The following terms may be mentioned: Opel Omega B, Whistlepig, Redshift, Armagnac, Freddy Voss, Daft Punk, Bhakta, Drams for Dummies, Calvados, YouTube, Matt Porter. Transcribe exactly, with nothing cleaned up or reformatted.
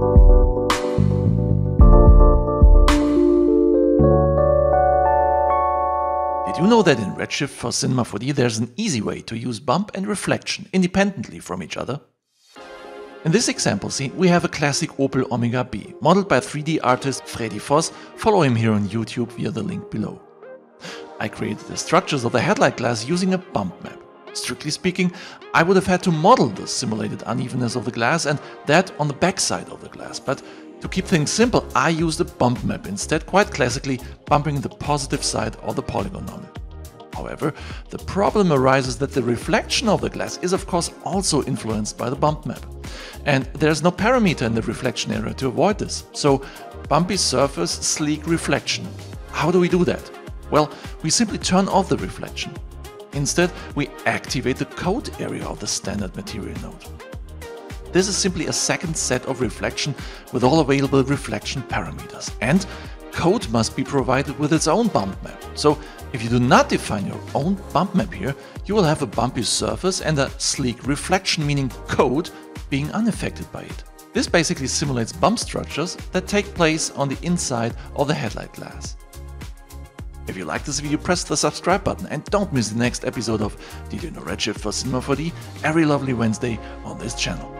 Did you know that in Redshift for Cinema four D there's an easy way to use bump and reflection independently from each other? In this example scene we have a classic Opel Omega B, modeled by three D artist Freddy Voss. Follow him here on YouTube via the link below. I created the structures of the headlight glass using a bump map. Strictly speaking, I would have had to model the simulated unevenness of the glass and that on the backside of the glass, but to keep things simple, I used a bump map instead, quite classically bumping the positive side or the polygon on it. However, the problem arises that the reflection of the glass is of course also influenced by the bump map. And there's no parameter in the reflection area to avoid this. So bumpy surface, sleek reflection. How do we do that? Well, we simply turn off the reflection. Instead, we activate the coat area of the standard material node. This is simply a second set of reflection with all available reflection parameters. And coat must be provided with its own bump map. So if you do not define your own bump map here, you will have a bumpy surface and a sleek reflection, meaning coat, being unaffected by it. This basically simulates bump structures that take place on the inside of the headlight glass. If you like this video, press the subscribe button and don't miss the next episode of Did You Know Redshift for Cinema four D every lovely Wednesday on this channel.